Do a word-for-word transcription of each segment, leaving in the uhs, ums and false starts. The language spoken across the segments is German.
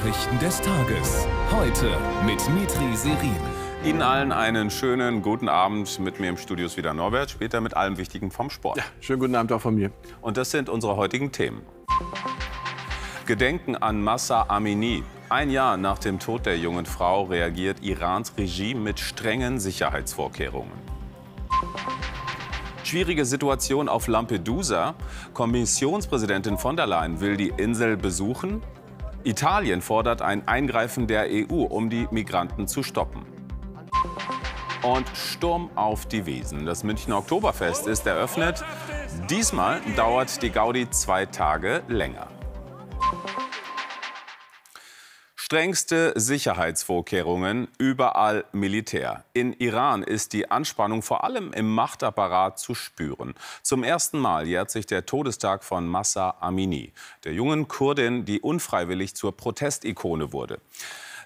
Nachrichten des Tages. Heute mit Mitja Sirin. Ihnen allen einen schönen guten Abend. Mit mir im Studio ist wieder Norbert, später mit allem Wichtigen vom Sport. Ja, schönen guten Abend auch von mir. Und das sind unsere heutigen Themen. Gedenken an Mahsa Amini. Ein Jahr nach dem Tod der jungen Frau reagiert Irans Regime mit strengen Sicherheitsvorkehrungen. Schwierige Situation auf Lampedusa. Kommissionspräsidentin von der Leyen will die Insel besuchen. Italien fordert ein Eingreifen der E U, um die Migranten zu stoppen. Und Sturm auf die Wiesen. Das Münchner Oktoberfest ist eröffnet. Diesmal dauert die Gaudi zwei Tage länger. Strengste Sicherheitsvorkehrungen, überall Militär. In Iran ist die Anspannung vor allem im Machtapparat zu spüren. Zum ersten Mal jährt sich der Todestag von Mahsa Amini, der jungen Kurdin, die unfreiwillig zur Protestikone wurde.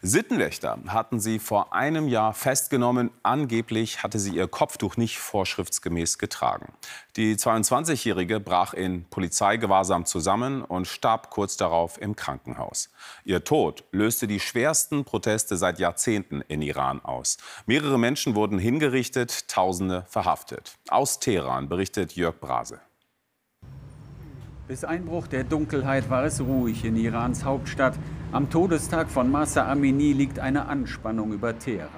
Sittenwächter hatten sie vor einem Jahr festgenommen. Angeblich hatte sie ihr Kopftuch nicht vorschriftsgemäß getragen. Die zweiundzwanzigjährige brach in Polizeigewahrsam zusammen und starb kurz darauf im Krankenhaus. Ihr Tod löste die schwersten Proteste seit Jahrzehnten in Iran aus. Mehrere Menschen wurden hingerichtet, Tausende verhaftet. Aus Teheran berichtet Jörg Brase. Bis Einbruch der Dunkelheit war es ruhig in Irans Hauptstadt. Am Todestag von Mahsa Amini liegt eine Anspannung über Teheran.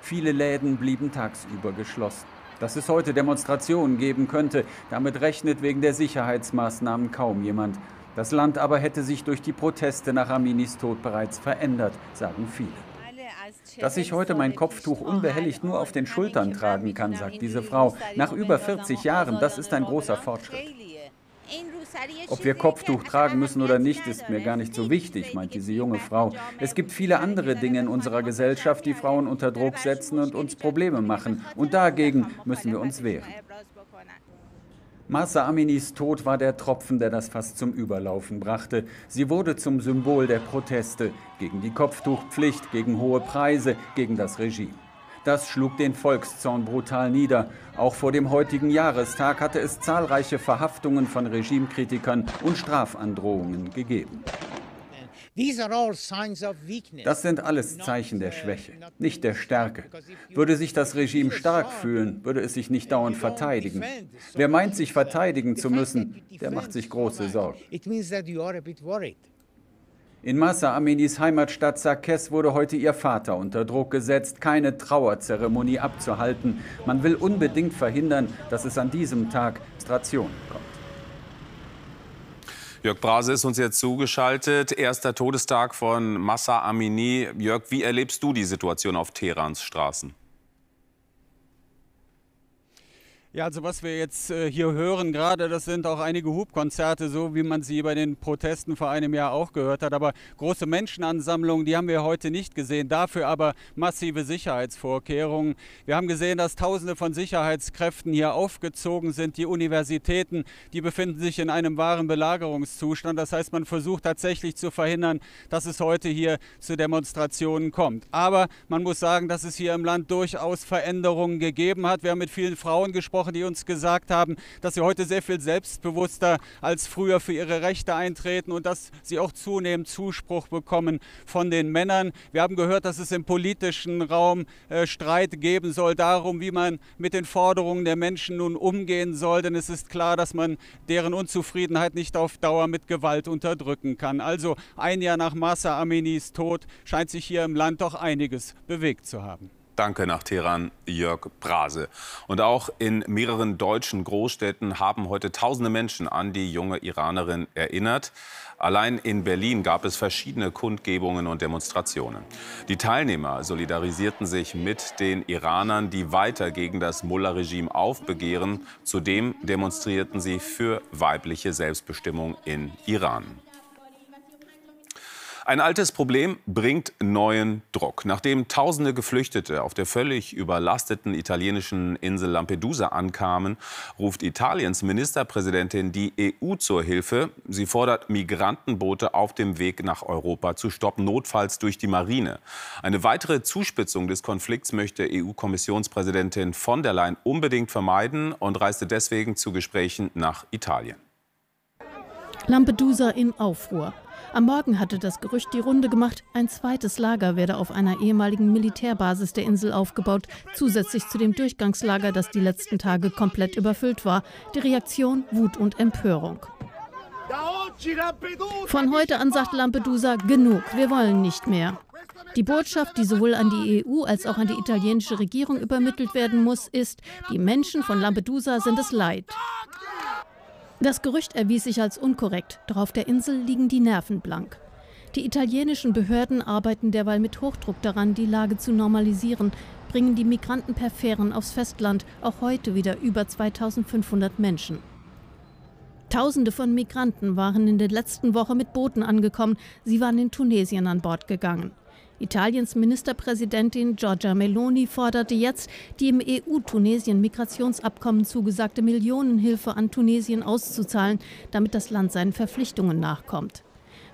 Viele Läden blieben tagsüber geschlossen. Dass es heute Demonstrationen geben könnte, damit rechnet wegen der Sicherheitsmaßnahmen kaum jemand. Das Land aber hätte sich durch die Proteste nach Aminis Tod bereits verändert, sagen viele. Dass ich heute mein Kopftuch unbehelligt nur auf den Schultern tragen kann, sagt diese Frau, nach über vierzig Jahren, das ist ein großer Fortschritt. Ob wir Kopftuch tragen müssen oder nicht, ist mir gar nicht so wichtig, meint diese junge Frau. Es gibt viele andere Dinge in unserer Gesellschaft, die Frauen unter Druck setzen und uns Probleme machen. Und dagegen müssen wir uns wehren. Mahsa Aminis Tod war der Tropfen, der das Fass zum Überlaufen brachte. Sie wurde zum Symbol der Proteste gegen die Kopftuchpflicht, gegen hohe Preise, gegen das Regime. Das schlug den Volkszorn brutal nieder. Auch vor dem heutigen Jahrestag hatte es zahlreiche Verhaftungen von Regimekritikern und Strafandrohungen gegeben. Das sind alles Zeichen der Schwäche, nicht der Stärke. Würde sich das Regime stark fühlen, würde es sich nicht dauernd verteidigen. Wer meint, sich verteidigen zu müssen, der macht sich große Sorgen. In Mahsa Aminis Heimatstadt Sarkes wurde heute ihr Vater unter Druck gesetzt, keine Trauerzeremonie abzuhalten. Man will unbedingt verhindern, dass es an diesem Tag Demonstrationen kommt. Jörg Brase ist uns jetzt zugeschaltet. Erster Todestag von Mahsa Amini. Jörg, wie erlebst du die Situation auf Teherans Straßen? Ja, also was wir jetzt äh, hier hören gerade, das sind auch einige Hubkonzerte, so wie man sie bei den Protesten vor einem Jahr auch gehört hat. Aber große Menschenansammlungen, die haben wir heute nicht gesehen, dafür aber massive Sicherheitsvorkehrungen. Wir haben gesehen, dass Tausende von Sicherheitskräften hier aufgezogen sind. Die Universitäten, die befinden sich in einem wahren Belagerungszustand. Das heißt, man versucht tatsächlich zu verhindern, dass es heute hier zu Demonstrationen kommt. Aber man muss sagen, dass es hier im Land durchaus Veränderungen gegeben hat. Wir haben mit vielen Frauen gesprochen, die uns gesagt haben, dass sie heute sehr viel selbstbewusster als früher für ihre Rechte eintreten und dass sie auch zunehmend Zuspruch bekommen von den Männern. Wir haben gehört, dass es im politischen Raum äh, Streit geben soll darum, wie man mit den Forderungen der Menschen nun umgehen soll, denn es ist klar, dass man deren Unzufriedenheit nicht auf Dauer mit Gewalt unterdrücken kann. Also ein Jahr nach Mahsa Aminis Tod scheint sich hier im Land doch einiges bewegt zu haben. Danke nach Teheran, Jörg Brase. Und auch in mehreren deutschen Großstädten haben heute tausende Menschen an die junge Iranerin erinnert. Allein in Berlin gab es verschiedene Kundgebungen und Demonstrationen. Die Teilnehmer solidarisierten sich mit den Iranern, die weiter gegen das Mullah-Regime aufbegehren. Zudem demonstrierten sie für weibliche Selbstbestimmung in Iran. Ein altes Problem bringt neuen Druck. Nachdem tausende Geflüchtete auf der völlig überlasteten italienischen Insel Lampedusa ankamen, ruft Italiens Ministerpräsidentin die E U zur Hilfe. Sie fordert, Migrantenboote auf dem Weg nach Europa zu stoppen, notfalls durch die Marine. Eine weitere Zuspitzung des Konflikts möchte E U-Kommissionspräsidentin von der Leyen unbedingt vermeiden und reiste deswegen zu Gesprächen nach Italien. Lampedusa in Aufruhr. Am Morgen hatte das Gerücht die Runde gemacht, ein zweites Lager werde auf einer ehemaligen Militärbasis der Insel aufgebaut, zusätzlich zu dem Durchgangslager, das die letzten Tage komplett überfüllt war. Die Reaktion: Wut und Empörung. Von heute an sagt Lampedusa: Genug, wir wollen nicht mehr. Die Botschaft, die sowohl an die E U als auch an die italienische Regierung übermittelt werden muss, ist: Die Menschen von Lampedusa sind es leid. Das Gerücht erwies sich als unkorrekt, doch auf der Insel liegen die Nerven blank. Die italienischen Behörden arbeiten derweil mit Hochdruck daran, die Lage zu normalisieren, bringen die Migranten per Fähren aufs Festland, auch heute wieder über zweitausendfünfhundert Menschen. Tausende von Migranten waren in der letzten Woche mit Booten angekommen, sie waren in Tunesien an Bord gegangen. Italiens Ministerpräsidentin Giorgia Meloni forderte jetzt, die im E U-Tunesien-Migrationsabkommen zugesagte Millionenhilfe an Tunesien auszuzahlen, damit das Land seinen Verpflichtungen nachkommt.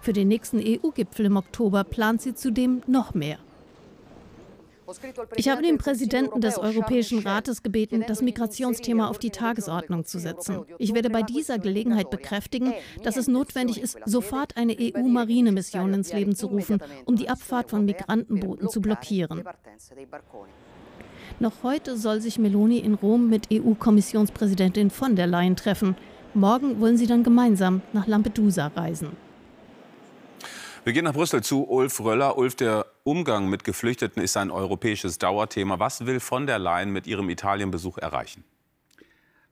Für den nächsten E U-Gipfel im Oktober plant sie zudem noch mehr. Ich habe den Präsidenten des Europäischen Rates gebeten, das Migrationsthema auf die Tagesordnung zu setzen. Ich werde bei dieser Gelegenheit bekräftigen, dass es notwendig ist, sofort eine E U-Marinemission ins Leben zu rufen, um die Abfahrt von Migrantenbooten zu blockieren. Noch heute soll sich Meloni in Rom mit E U-Kommissionspräsidentin von der Leyen treffen. Morgen wollen sie dann gemeinsam nach Lampedusa reisen. Wir gehen nach Brüssel zu Ulf Röller. Ulf, der Umgang mit Geflüchteten ist ein europäisches Dauerthema. Was will von der Leyen mit ihrem Italienbesuch erreichen?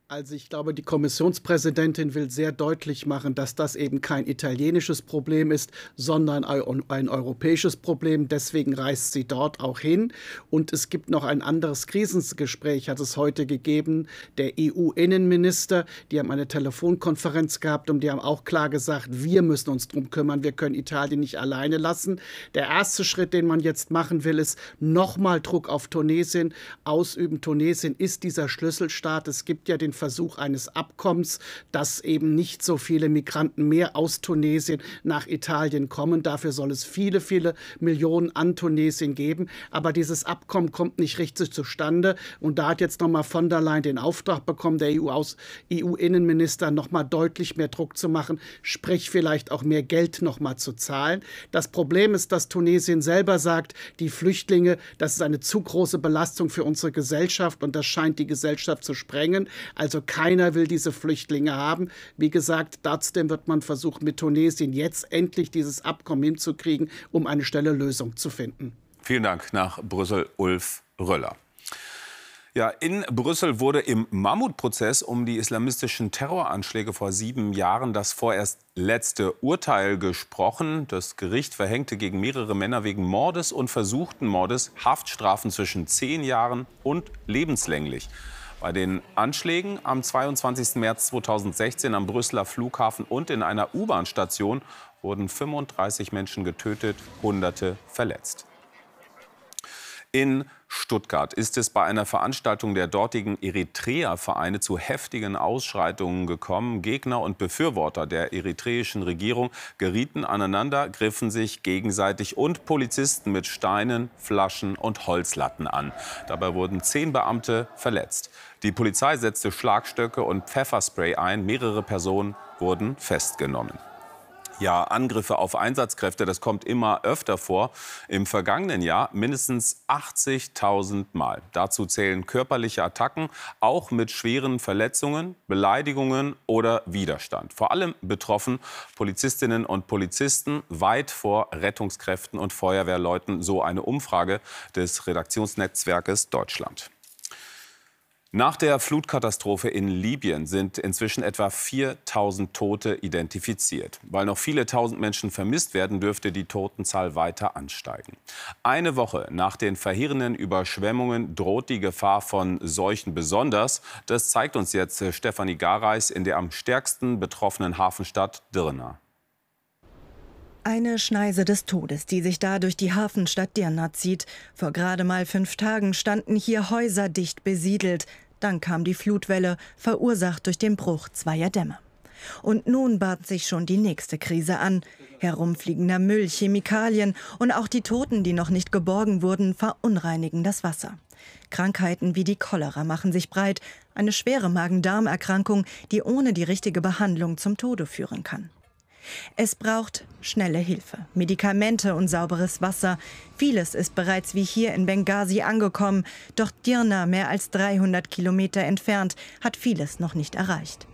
Also ich glaube, die Kommissionspräsidentin will sehr deutlich machen, dass das eben kein italienisches Problem ist, sondern ein europäisches Problem. Deswegen reist sie dort auch hin. Und es gibt noch ein anderes Krisengespräch, hat es heute gegeben. Der E U-Innenminister, die haben eine Telefonkonferenz gehabt und die haben auch klar gesagt, wir müssen uns drum kümmern, wir können Italien nicht alleine lassen. Der erste Schritt, den man jetzt machen will, ist nochmal Druck auf Tunesien ausüben. Tunesien ist dieser Schlüsselstaat. Es gibt ja den Versuch eines Abkommens, dass eben nicht so viele Migranten mehr aus Tunesien nach Italien kommen. Dafür soll es viele, viele Millionen an Tunesien geben. Aber dieses Abkommen kommt nicht richtig zustande. Und da hat jetzt nochmal von der Leyen den Auftrag bekommen, der E U-Innenminister nochmal deutlich mehr Druck zu machen, sprich vielleicht auch mehr Geld nochmal zu zahlen. Das Problem ist, dass Tunesien selber sagt, die Flüchtlinge, das ist eine zu große Belastung für unsere Gesellschaft und das scheint die Gesellschaft zu sprengen. Also Also keiner will diese Flüchtlinge haben. Wie gesagt, trotzdem wird man versuchen, mit Tunesien jetzt endlich dieses Abkommen hinzukriegen, um eine schnelle Lösung zu finden. Vielen Dank nach Brüssel, Ulf Röller. Ja, in Brüssel wurde im Mammutprozess um die islamistischen Terroranschläge vor sieben Jahren das vorerst letzte Urteil gesprochen. Das Gericht verhängte gegen mehrere Männer wegen Mordes und versuchten Mordes Haftstrafen zwischen zehn Jahren und lebenslänglich. Bei den Anschlägen am zweiundzwanzigsten März zweitausendsechzehn am Brüsseler Flughafen und in einer U-Bahn-Station wurden fünfunddreißig Menschen getötet, Hunderte verletzt. In Stuttgart ist es bei einer Veranstaltung der dortigen Eritrea-Vereine zu heftigen Ausschreitungen gekommen. Gegner und Befürworter der eritreischen Regierung gerieten aneinander, griffen sich gegenseitig und Polizisten mit Steinen, Flaschen und Holzlatten an. Dabei wurden zehn Beamte verletzt. Die Polizei setzte Schlagstöcke und Pfefferspray ein. Mehrere Personen wurden festgenommen. Ja, Angriffe auf Einsatzkräfte, das kommt immer öfter vor. Im vergangenen Jahr mindestens achtzigtausend Mal. Dazu zählen körperliche Attacken, auch mit schweren Verletzungen, Beleidigungen oder Widerstand. Vor allem betroffen Polizistinnen und Polizisten, weit vor Rettungskräften und Feuerwehrleuten. So eine Umfrage des Redaktionsnetzwerkes Deutschland. Nach der Flutkatastrophe in Libyen sind inzwischen etwa viertausend Tote identifiziert. Weil noch viele tausend Menschen vermisst werden, dürfte die Totenzahl weiter ansteigen. Eine Woche nach den verheerenden Überschwemmungen droht die Gefahr von Seuchen besonders. Das zeigt uns jetzt Stefanie Gareis in der am stärksten betroffenen Hafenstadt Dirna. Eine Schneise des Todes, die sich da durch die Hafenstadt Dirna zieht. Vor gerade mal fünf Tagen standen hier Häuser dicht besiedelt. Dann kam die Flutwelle, verursacht durch den Bruch zweier Dämme. Und nun bahnt sich schon die nächste Krise an. Herumfliegender Müll, Chemikalien und auch die Toten, die noch nicht geborgen wurden, verunreinigen das Wasser. Krankheiten wie die Cholera machen sich breit. Eine schwere Magen-Darm-Erkrankung, die ohne die richtige Behandlung zum Tode führen kann. Es braucht schnelle Hilfe, Medikamente und sauberes Wasser. Vieles ist bereits wie hier in Benghazi angekommen. Doch Dirna, mehr als dreihundert Kilometer entfernt, hat vieles noch nicht erreicht.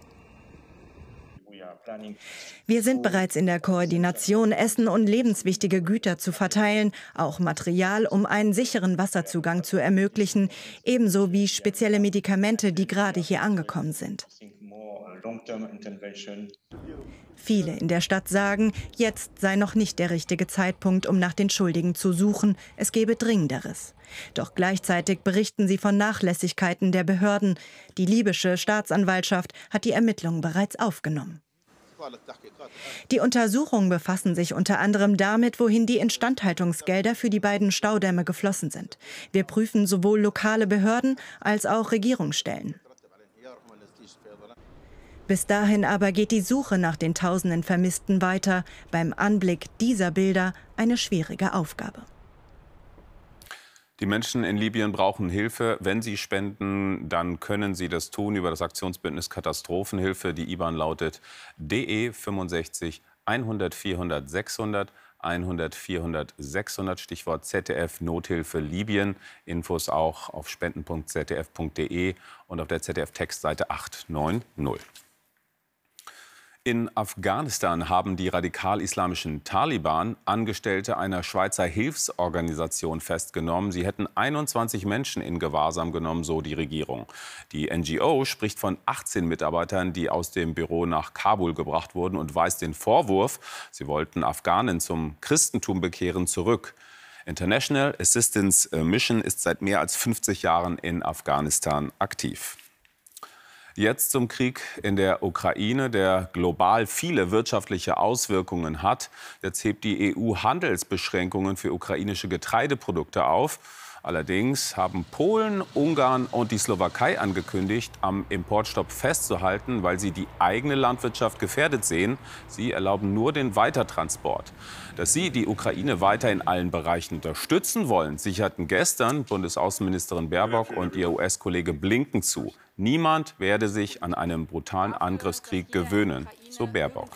Wir sind bereits in der Koordination, Essen und lebenswichtige Güter zu verteilen, auch Material, um einen sicheren Wasserzugang zu ermöglichen, ebenso wie spezielle Medikamente, die gerade hier angekommen sind. Viele in der Stadt sagen, jetzt sei noch nicht der richtige Zeitpunkt, um nach den Schuldigen zu suchen, es gebe Dringenderes. Doch gleichzeitig berichten sie von Nachlässigkeiten der Behörden. Die libysche Staatsanwaltschaft hat die Ermittlungen bereits aufgenommen. Die Untersuchungen befassen sich unter anderem damit, wohin die Instandhaltungsgelder für die beiden Staudämme geflossen sind. Wir prüfen sowohl lokale Behörden als auch Regierungsstellen. Bis dahin aber geht die Suche nach den tausenden Vermissten weiter. Beim Anblick dieser Bilder eine schwierige Aufgabe. Die Menschen in Libyen brauchen Hilfe. Wenn sie spenden, dann können sie das tun über das Aktionsbündnis Katastrophenhilfe. Die I B A N lautet D E fünfundsechzig einhundert vierhundert sechshundert, einhundert vierhundert sechshundert, Stichwort Z D F Nothilfe Libyen. Infos auch auf spenden punkt z d f punkt d e und auf der Z D F-Textseite achthundertneunzig. In Afghanistan haben die radikal-islamischen Taliban Angestellte einer Schweizer Hilfsorganisation festgenommen. Sie hätten einundzwanzig Menschen in Gewahrsam genommen, so die Regierung. Die N G O spricht von achtzehn Mitarbeitern, die aus dem Büro nach Kabul gebracht wurden und weist den Vorwurf, sie wollten Afghanen zum Christentum bekehren, zurück. International Assistance Mission ist seit mehr als fünfzig Jahren in Afghanistan aktiv. Jetzt zum Krieg in der Ukraine, der global viele wirtschaftliche Auswirkungen hat. Jetzt hebt die E U Handelsbeschränkungen für ukrainische Getreideprodukte auf. Allerdings haben Polen, Ungarn und die Slowakei angekündigt, am Importstopp festzuhalten, weil sie die eigene Landwirtschaft gefährdet sehen. Sie erlauben nur den Weitertransport. Dass sie die Ukraine weiter in allen Bereichen unterstützen wollen, sicherten gestern Bundesaußenministerin Baerbock und ihr U S-Kollege Blinken zu. Niemand werde sich an einen brutalen Angriffskrieg gewöhnen, so Baerbock.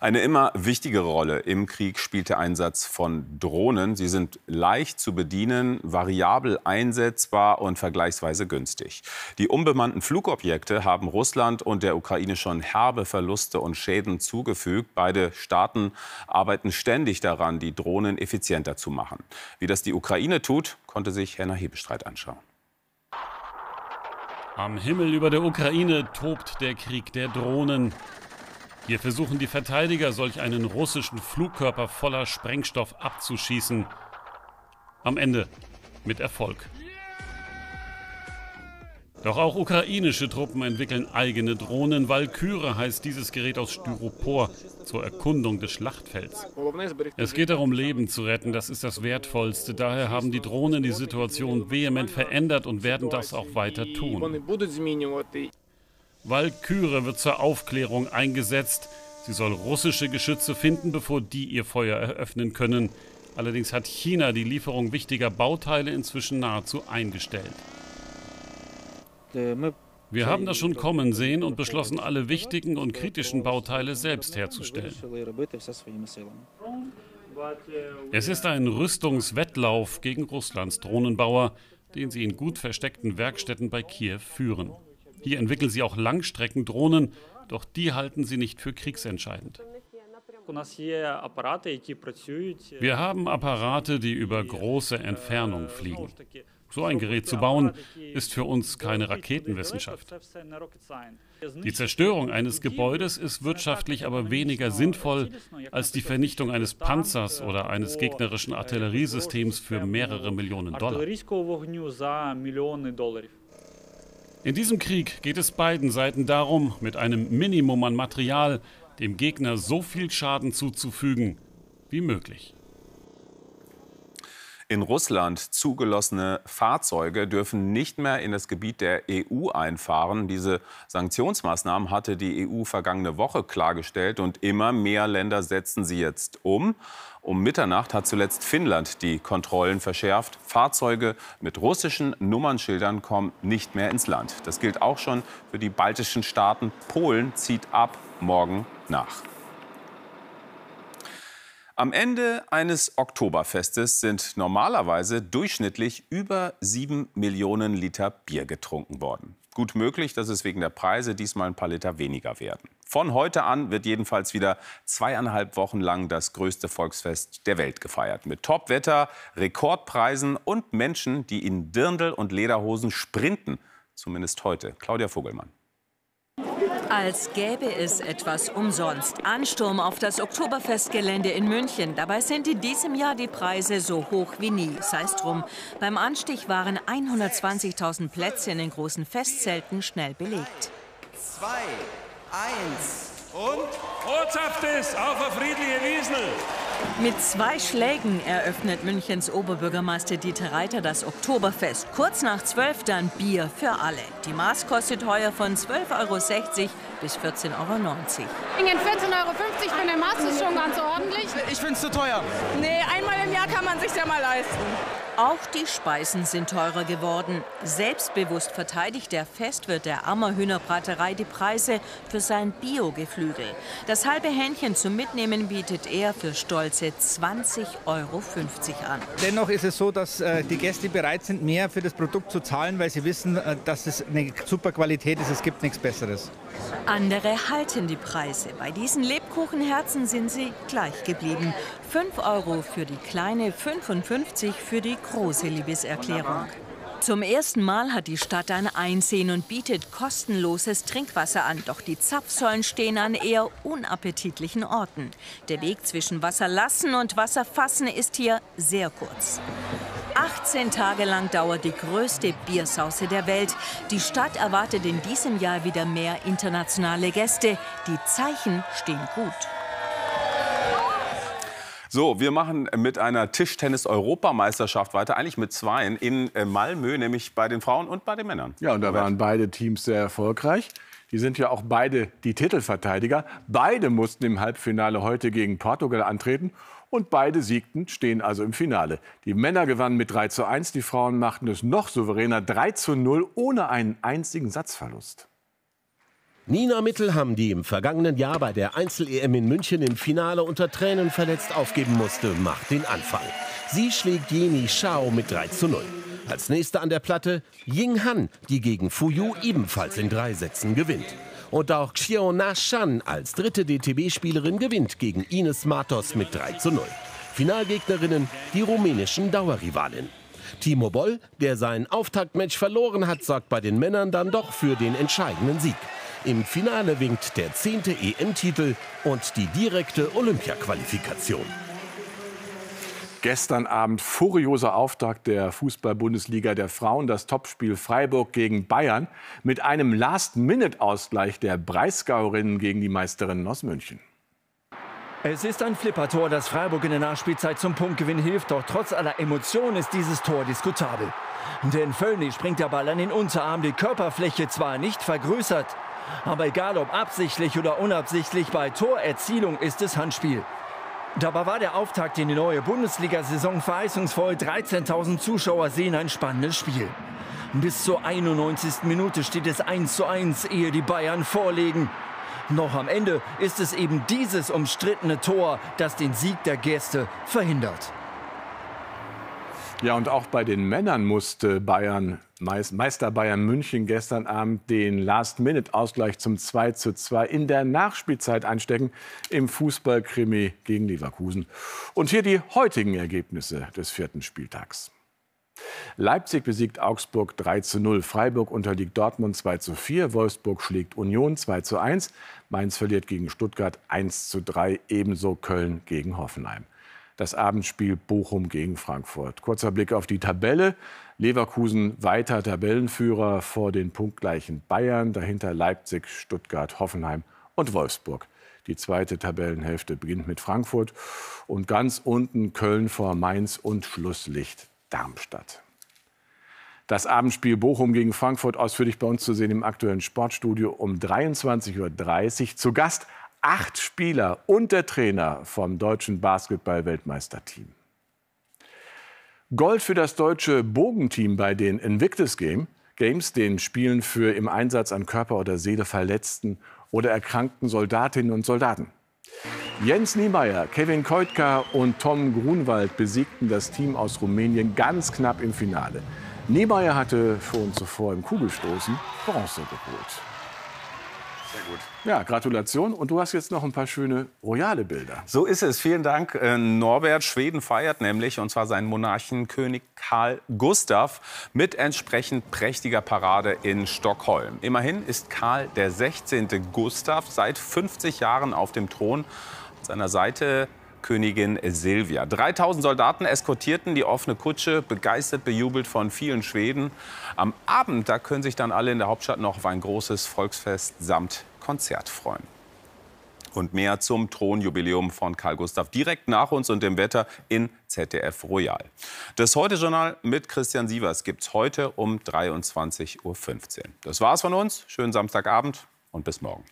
Eine immer wichtigere Rolle im Krieg spielt der Einsatz von Drohnen. Sie sind leicht zu bedienen, variabel einsetzbar und vergleichsweise günstig. Die unbemannten Flugobjekte haben Russland und der Ukraine schon herbe Verluste und Schäden zugefügt. Beide Staaten arbeiten ständig daran, die Drohnen effizienter zu machen. Wie das die Ukraine tut, konnte sich Henner Hebestreit anschauen. Am Himmel über der Ukraine tobt der Krieg der Drohnen. Hier versuchen die Verteidiger, solch einen russischen Flugkörper voller Sprengstoff abzuschießen. Am Ende mit Erfolg. Doch auch ukrainische Truppen entwickeln eigene Drohnen. Walküre heißt dieses Gerät aus Styropor zur Erkundung des Schlachtfelds. Es geht darum, Leben zu retten. Das ist das Wertvollste. Daher haben die Drohnen die Situation vehement verändert und werden das auch weiter tun. Walküre wird zur Aufklärung eingesetzt. Sie soll russische Geschütze finden, bevor die ihr Feuer eröffnen können. Allerdings hat China die Lieferung wichtiger Bauteile inzwischen nahezu eingestellt. Wir haben das schon kommen sehen und beschlossen, alle wichtigen und kritischen Bauteile selbst herzustellen. Es ist ein Rüstungswettlauf gegen Russlands Drohnenbauer, den sie in gut versteckten Werkstätten bei Kiew führen. Hier entwickeln sie auch Langstreckendrohnen, doch die halten sie nicht für kriegsentscheidend. Wir haben Apparate, die über große Entfernungen fliegen. So ein Gerät zu bauen, ist für uns keine Raketenwissenschaft. Die Zerstörung eines Gebäudes ist wirtschaftlich aber weniger sinnvoll als die Vernichtung eines Panzers oder eines gegnerischen Artilleriesystems für mehrere Millionen Dollar. In diesem Krieg geht es beiden Seiten darum, mit einem Minimum an Material dem Gegner so viel Schaden zuzufügen wie möglich. In Russland zugelassene Fahrzeuge dürfen nicht mehr in das Gebiet der E U einfahren. Diese Sanktionsmaßnahmen hatte die E U vergangene Woche klargestellt und immer mehr Länder setzen sie jetzt um. Um Mitternacht hat zuletzt Finnland die Kontrollen verschärft. Fahrzeuge mit russischen Nummernschildern kommen nicht mehr ins Land. Das gilt auch schon für die baltischen Staaten. Polen zieht ab morgen nach. Am Ende eines Oktoberfestes sind normalerweise durchschnittlich über sieben Millionen Liter Bier getrunken worden. Gut möglich, dass es wegen der Preise diesmal ein paar Liter weniger werden. Von heute an wird jedenfalls wieder zweieinhalb Wochen lang das größte Volksfest der Welt gefeiert. Mit Topwetter, Rekordpreisen und Menschen, die in Dirndl und Lederhosen sprinten. Zumindest heute. Claudia Vogelmann. Als gäbe es etwas umsonst. Ansturm auf das Oktoberfestgelände in München. Dabei sind in diesem Jahr die Preise so hoch wie nie. Sei es drum, beim Anstich waren hundertzwanzigtausend Plätze in den großen Festzelten schnell belegt. Zwei, eins und... Botschaft ist auf eine friedliche Wiesel. Mit zwei Schlägen eröffnet Münchens Oberbürgermeister Dieter Reiter das Oktoberfest. Kurz nach zwölf dann Bier für alle. Die Maß kostet heuer von zwölf Euro sechzig bis vierzehn Euro neunzig. Wegen vierzehn Euro fünfzig für eine Maß ist schon ganz ordentlich. Ich find's zu teuer. Nee, einmal im Jahr kann man sich's ja mal leisten. Auch die Speisen sind teurer geworden. Selbstbewusst verteidigt der Festwirt der Ammer Hühnerbraterei die Preise für sein Bio-Geflügel. Das halbe Hähnchen zum Mitnehmen bietet er für stolze zwanzig Euro fünfzig an. Dennoch ist es so, dass äh, die Gäste bereit sind, mehr für das Produkt zu zahlen, weil sie wissen, äh, dass es eine super Qualität ist. Es gibt nichts Besseres. Andere halten die Preise. Bei diesen Lebkuchenherzen sind sie gleich geblieben. fünf Euro für die kleine, fünfundfünfzig für die große Liebeserklärung. Zum ersten Mal hat die Stadt ein Einsehen und bietet kostenloses Trinkwasser an. Doch die Zapfsäulen stehen an eher unappetitlichen Orten. Der Weg zwischen Wasserlassen und Wasserfassen ist hier sehr kurz. achtzehn Tage lang dauert die größte Biersause der Welt. Die Stadt erwartet in diesem Jahr wieder mehr internationale Gäste. Die Zeichen stehen gut. So, wir machen mit einer Tischtennis-Europameisterschaft weiter, eigentlich mit zweien in Malmö, nämlich bei den Frauen und bei den Männern. Ja, und da waren beide Teams sehr erfolgreich. Die sind ja auch beide die Titelverteidiger. Beide mussten im Halbfinale heute gegen Portugal antreten und beide siegten, stehen also im Finale. Die Männer gewannen mit drei zu eins, die Frauen machten es noch souveräner, drei zu null, ohne einen einzigen Satzverlust. Nina Mittelham, die im vergangenen Jahr bei der Einzel-E M in München im Finale unter Tränen verletzt aufgeben musste, macht den Anfang. Sie schlägt Jenny Shao mit drei zu null. Als nächste an der Platte Ying Han, die gegen Fuyu ebenfalls in drei Sätzen gewinnt. Und auch Xiong Na Shan als dritte D T B-Spielerin gewinnt gegen Ines Matos mit drei zu null. Finalgegnerinnen die rumänischen Dauerrivalen. Timo Boll, der sein Auftaktmatch verloren hat, sorgt bei den Männern dann doch für den entscheidenden Sieg. Im Finale winkt der zehnte E M-Titel und die direkte Olympiaqualifikation. Gestern Abend furioser Auftakt der Fußball-Bundesliga der Frauen. Das Topspiel Freiburg gegen Bayern mit einem Last-Minute-Ausgleich der Breisgauerinnen gegen die Meisterinnen aus München. Es ist ein Flippertor, das Freiburg in der Nachspielzeit zum Punktgewinn hilft. Doch trotz aller Emotionen ist dieses Tor diskutabel. Denn Völlig springt der Ball an den Unterarm, die Körperfläche zwar nicht vergrößert, aber egal ob absichtlich oder unabsichtlich, bei Torerzielung ist es Handspiel. Dabei war der Auftakt in die neue Bundesliga-Saison verheißungsvoll. dreizehntausend Zuschauer sehen ein spannendes Spiel. Bis zur einundneunzigsten Minute steht es eins zu eins, ehe die Bayern vorlegen. Noch am Ende ist es eben dieses umstrittene Tor, das den Sieg der Gäste verhindert. Ja, und auch bei den Männern musste Bayern, Meister Bayern München gestern Abend den Last-Minute-Ausgleich zum zwei zu zwei in der Nachspielzeit einstecken im Fußballkrimi gegen Leverkusen. Und hier die heutigen Ergebnisse des vierten Spieltags. Leipzig besiegt Augsburg drei zu null, Freiburg unterliegt Dortmund zwei zu vier, Wolfsburg schlägt Union zwei zu eins, Mainz verliert gegen Stuttgart eins zu drei, ebenso Köln gegen Hoffenheim. Das Abendspiel Bochum gegen Frankfurt. Kurzer Blick auf die Tabelle. Leverkusen weiter Tabellenführer vor den punktgleichen Bayern, dahinter Leipzig, Stuttgart, Hoffenheim und Wolfsburg. Die zweite Tabellenhälfte beginnt mit Frankfurt und ganz unten Köln vor Mainz und Schlusslicht Darmstadt. Das Abendspiel Bochum gegen Frankfurt ausführlich bei uns zu sehen im aktuellen Sportstudio um dreiundzwanzig Uhr dreißig. Zu Gast acht Spieler und der Trainer vom deutschen Basketball-Weltmeisterteam. Gold für das deutsche Bogenteam bei den Invictus Games. Games, den Spielen für im Einsatz an Körper oder Seele verletzten oder erkrankten Soldatinnen und Soldaten. Jens Niemeyer, Kevin Koitka und Tom Grunwald besiegten das Team aus Rumänien ganz knapp im Finale. Niemeyer hatte schon zuvor im Kugelstoßen Bronze geholt. Sehr gut. Ja, Gratulation. Und du hast jetzt noch ein paar schöne royale Bilder. So ist es. Vielen Dank, äh, Norbert. Schweden feiert nämlich, und zwar seinen Monarchenkönig Karl Gustav mit entsprechend prächtiger Parade in Stockholm. Immerhin ist Karl der sechzehnte Gustav seit fünfzig Jahren auf dem Thron. An seiner Seite Königin Silvia. dreitausend Soldaten eskortierten die offene Kutsche, begeistert bejubelt von vielen Schweden. Am Abend, da können sich dann alle in der Hauptstadt noch auf ein großes Volksfest samt Konzert freuen. Und mehr zum Thronjubiläum von Karl Gustav direkt nach uns und dem Wetter in Z D F Royal. Das Heute-Journal mit Christian Sievers gibt's heute um dreiundzwanzig Uhr fünfzehn. Das war's von uns. Schönen Samstagabend und bis morgen.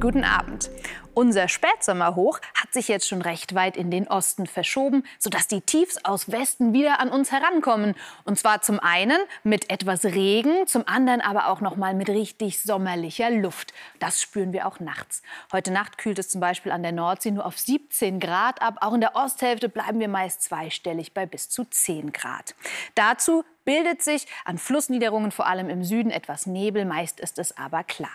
Guten Abend. Unser Spätsommerhoch hat sich jetzt schon recht weit in den Osten verschoben, sodass die Tiefs aus Westen wieder an uns herankommen. Und zwar zum einen mit etwas Regen, zum anderen aber auch noch mal mit richtig sommerlicher Luft. Das spüren wir auch nachts. Heute Nacht kühlt es zum Beispiel an der Nordsee nur auf siebzehn Grad ab. Auch in der Osthälfte bleiben wir meist zweistellig bei bis zu zehn Grad. Dazu bildet sich an Flussniederungen vor allem im Süden etwas Nebel, meist ist es aber klar.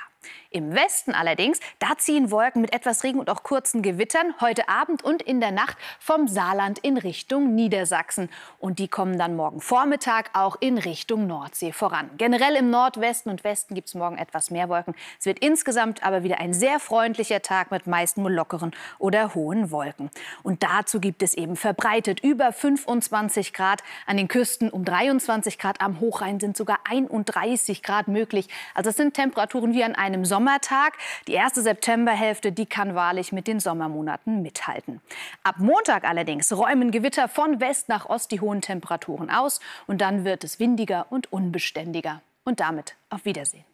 Im Westen allerdings, da ziehen Wolken mit etwas Regen und auch kurzen Gewittern heute Abend und in der Nacht vom Saarland in Richtung Niedersachsen. Und die kommen dann morgen Vormittag auch in Richtung Nordsee voran. Generell im Nordwesten und Westen gibt es morgen etwas mehr Wolken. Es wird insgesamt aber wieder ein sehr freundlicher Tag mit meist nur lockeren oder hohen Wolken. Und dazu gibt es eben verbreitet über fünfundzwanzig Grad an den Küsten, um dreiundzwanzig Grad am Hochrhein sind sogar einunddreißig Grad möglich. Also es sind Temperaturen wie an einem einem Sommertag. Die erste Septemberhälfte, die kann wahrlich mit den Sommermonaten mithalten. Ab Montag allerdings räumen Gewitter von West nach Ost die hohen Temperaturen aus. Und dann wird es windiger und unbeständiger. Und damit auf Wiedersehen.